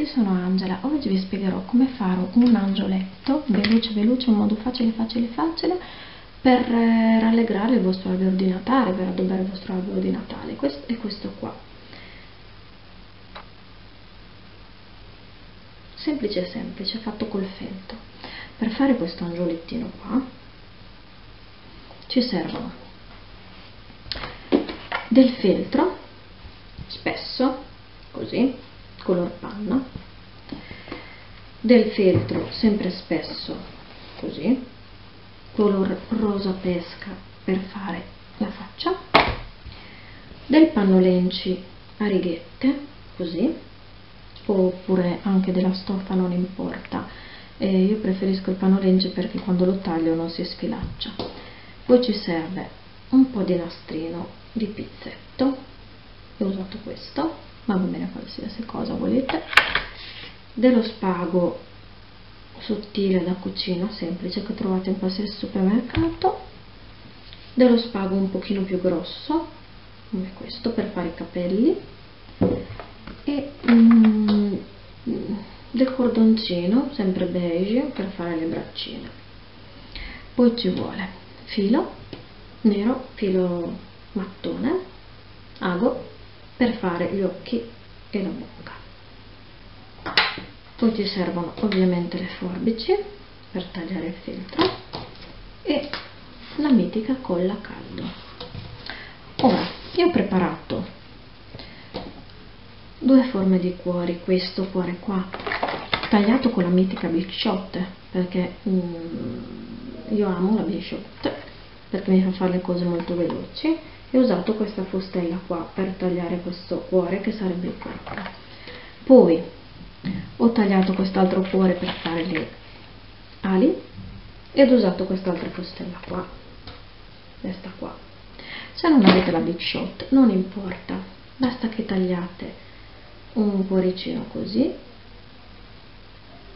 tutti, sono Angela. Oggi vi spiegherò come fare un angioletto veloce veloce, in modo facile per rallegrare il vostro albero di Natale, per addobbare il vostro albero di Natale. Questo è questo qua, semplice, fatto col feltro. Per fare questo angiolettino qua ci servono del feltro spesso, così, color panna, del feltro sempre spesso, così, color rosa pesca per fare la faccia, del pannolenci a righette, così, oppure anche della stoffa, non importa, io preferisco il pannolenci perché quando lo taglio non si sfilaccia. Poi ci serve un po' di nastrino di pizzetto, ho usato questo, ma va bene qualsiasi cosa volete, dello spago sottile da cucina, semplice, che trovate in qualsiasi supermercato, dello spago un pochino più grosso come questo per fare i capelli, e del cordoncino sempre beige per fare le braccine. Poi ci vuole filo nero, filo mattone, ago per fare gli occhi e la bocca. Poi ci servono ovviamente le forbici per tagliare il feltro e la mitica colla a caldo. Ora, io ho preparato due forme di cuori, questo cuore qua tagliato con la mitica bisciotte, perché io amo la bisciotte perché mi fa fare le cose molto veloci, e ho usato questa fustella qua per tagliare questo cuore che sarebbe il corpo. Poi ho tagliato quest'altro cuore per fare le ali ed ho usato quest'altra fustella qua, questa qua. Se non avete la big shot non importa, basta che tagliate un cuoricino così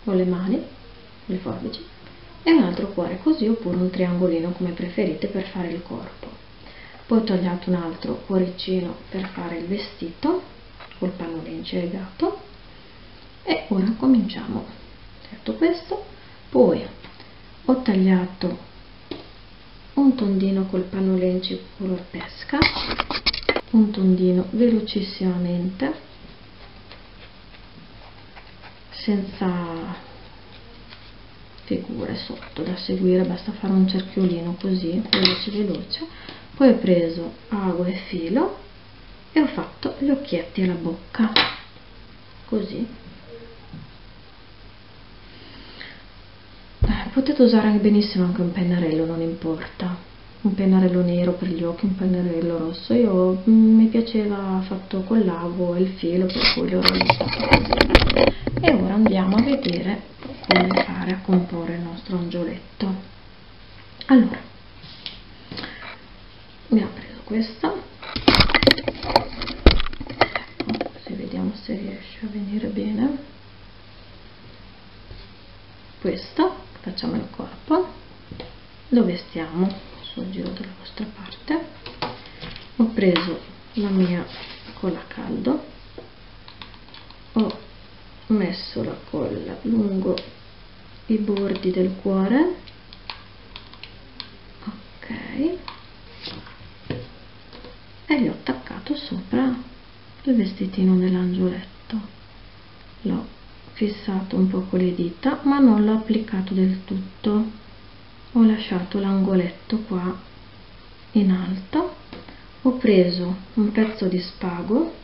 con le mani, con le forbici, e un altro cuore così, oppure un triangolino come preferite per fare il corpo. Poi ho tagliato un altro cuoricino per fare il vestito col pannolenci legato, e ora cominciamo. Ho fatto questo, poi ho tagliato un tondino col pannolenci color pesca, un tondino velocissimamente senza figure sotto da seguire, basta fare un cerchiolino così veloce. Poi ho preso ago e filo e ho fatto gli occhietti alla bocca, così. Potete usare benissimo anche un pennarello, non importa, un pennarello nero per gli occhi, un pennarello rosso. Io mi piaceva fatto con l'ago e il filo, per cui l'ho realizzato così. E ora andiamo a vedere come fare a comporre il nostro angioletto. Allora, abbiamo preso questa, così vediamo se riesce a venire bene. Questo, facciamo il corpo, lo vestiamo sul giro della vostra parte. Ho preso la mia colla a caldo, ho messo la colla lungo i bordi del cuore, ok, e gli ho attaccato sopra il vestitino dell'angioletto. L'ho fissato un po' con le dita, ma non l'ho applicato del tutto, ho lasciato l'angoletto qua in alto. Ho preso un pezzo di spago,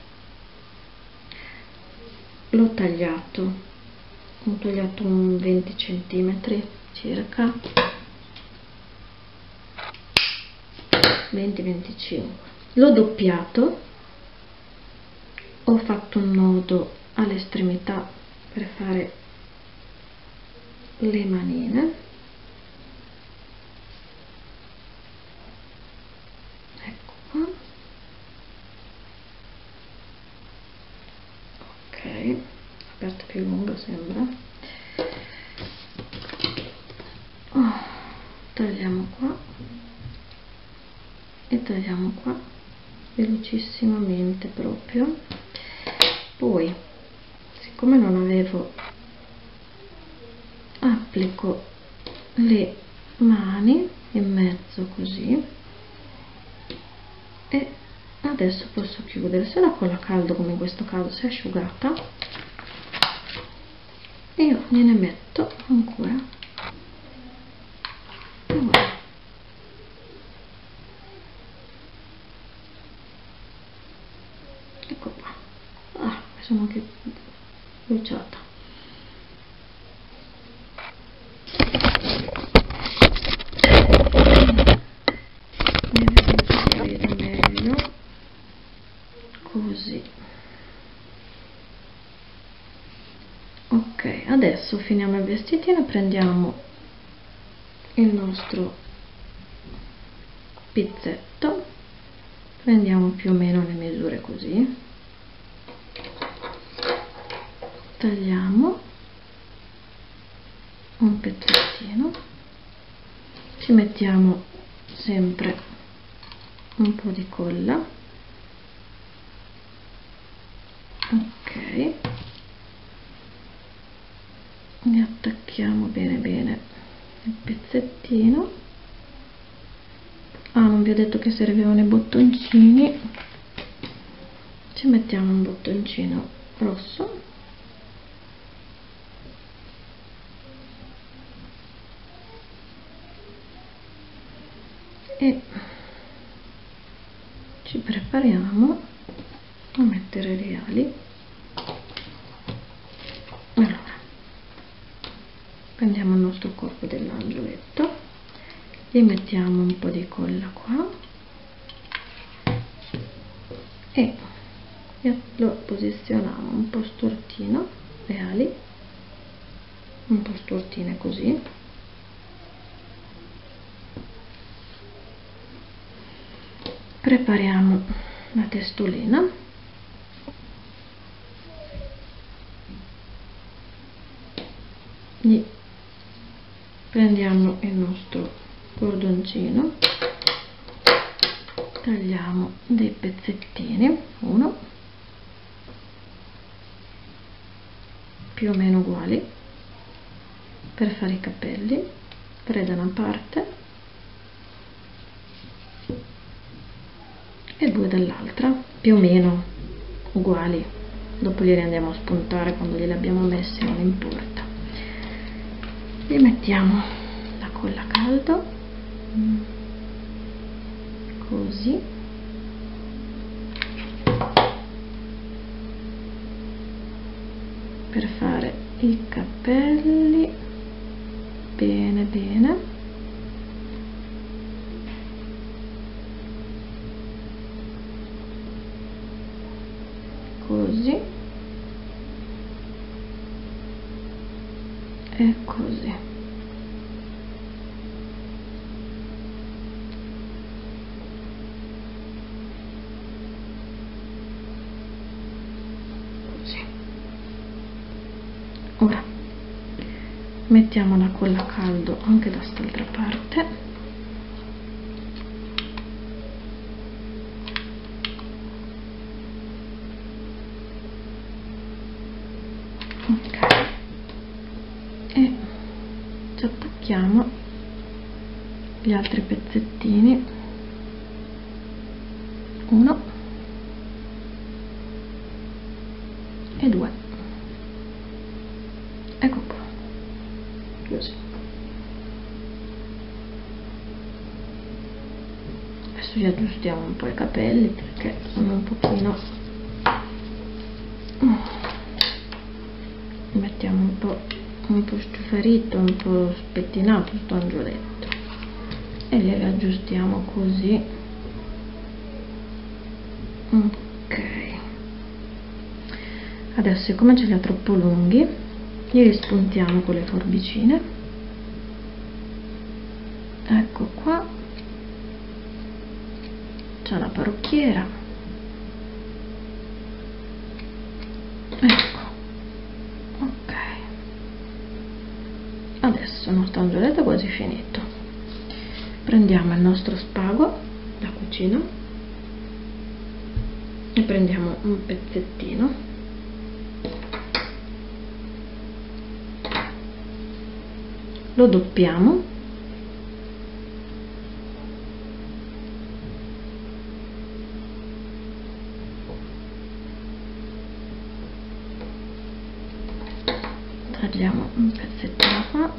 l'ho tagliato, ho tagliato un 20 cm circa, 20-25, l'ho doppiato, ho fatto un nodo all'estremità per fare le manine, ecco qua, ok, aperto più lungo sembra, tagliamo qua e tagliamo qua velocissimamente proprio. Poi, siccome non avevo applico le mani in mezzo così, e adesso posso chiudere, se la colla a caldo come in questo caso si è asciugata, io gliene metto ancora e guarda. Ecco qua, ah, mi sono anche bruciata. Ok, adesso finiamo il vestitino, prendiamo il nostro pizzetto, prendiamo più o meno le misure così, tagliamo un pezzettino, ci mettiamo sempre un po' di colla. Ok, ne attacchiamo bene bene il pezzettino. Ah, non vi ho detto che servivano i bottoncini, ci mettiamo un bottoncino rosso e ci prepariamo a mettere le ali. Allora, prendiamo il nostro corpo dell'angioletto, gli mettiamo un po' di colla qua e lo posizioniamo un po' stortino, le ali un po' stortine così, prepariamo la testolina. Prendiamo il nostro cordoncino, tagliamo dei pezzettini, uno più o meno uguali per fare i capelli, tre da una parte e due dall'altra, più o meno uguali, dopo li andiamo a spuntare quando glieli abbiamo messi, non importa. Gli mettiamo la colla a caldo, così, per fare i capelli, bene bene, così. E così, così. Ora mettiamo la colla a caldo anche da quest'altra parte e ci attacchiamo gli altri pezzettini, uno e due, ecco qua, così. Adesso gli aggiustiamo un po' i capelli perché sono un pochino, mettiamo un po' stufarito, un po' spettinato sto angioletto, e li aggiustiamo così. Ok, adesso siccome ce li ha troppo lunghi li spuntiamo con le forbicine, ecco qua, c'è la parrucchiera, ecco. Adesso il nostro angioletto è quasi finito, prendiamo il nostro spago da cucina e prendiamo un pezzettino lo doppiamo . Tagliamo un pezzettino qua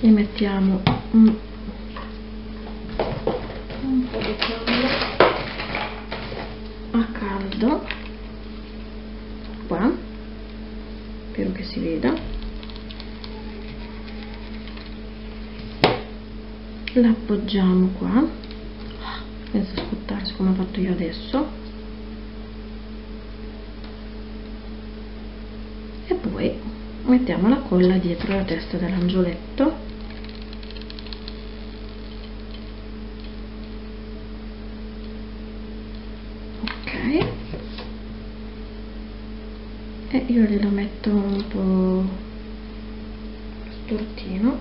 e mettiamo un po' di caldo a caldo qua, spero che si veda, l'appoggiamo qua senza scottarsi come ho fatto io adesso e poi mettiamo la colla dietro la testa dell'angioletto . Ok e io glielo metto un po' stortino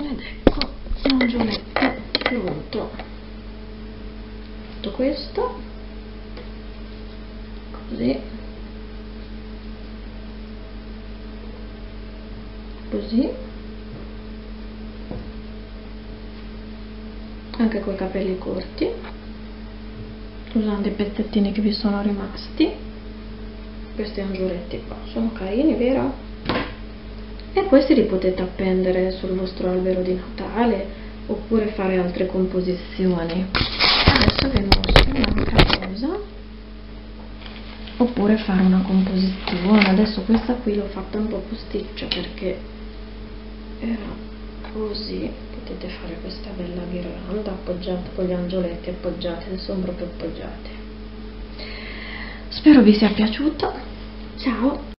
ed ecco l'angioletto pronto. Tutto questo così anche con i capelli corti, usando i pezzettini che vi sono rimasti. Questi angioletti qua sono carini, vero? E questi li potete appendere sul vostro albero di Natale oppure fare altre composizioni. Adesso vi mostro un'altra cosa, oppure fare una composizione. Adesso questa qui l'ho fatta un po' posticcia perché era così, potete fare questa bella ghirlanda appoggiata con gli angioletti appoggiati, insomma proprio appoggiati. Spero vi sia piaciuto, ciao!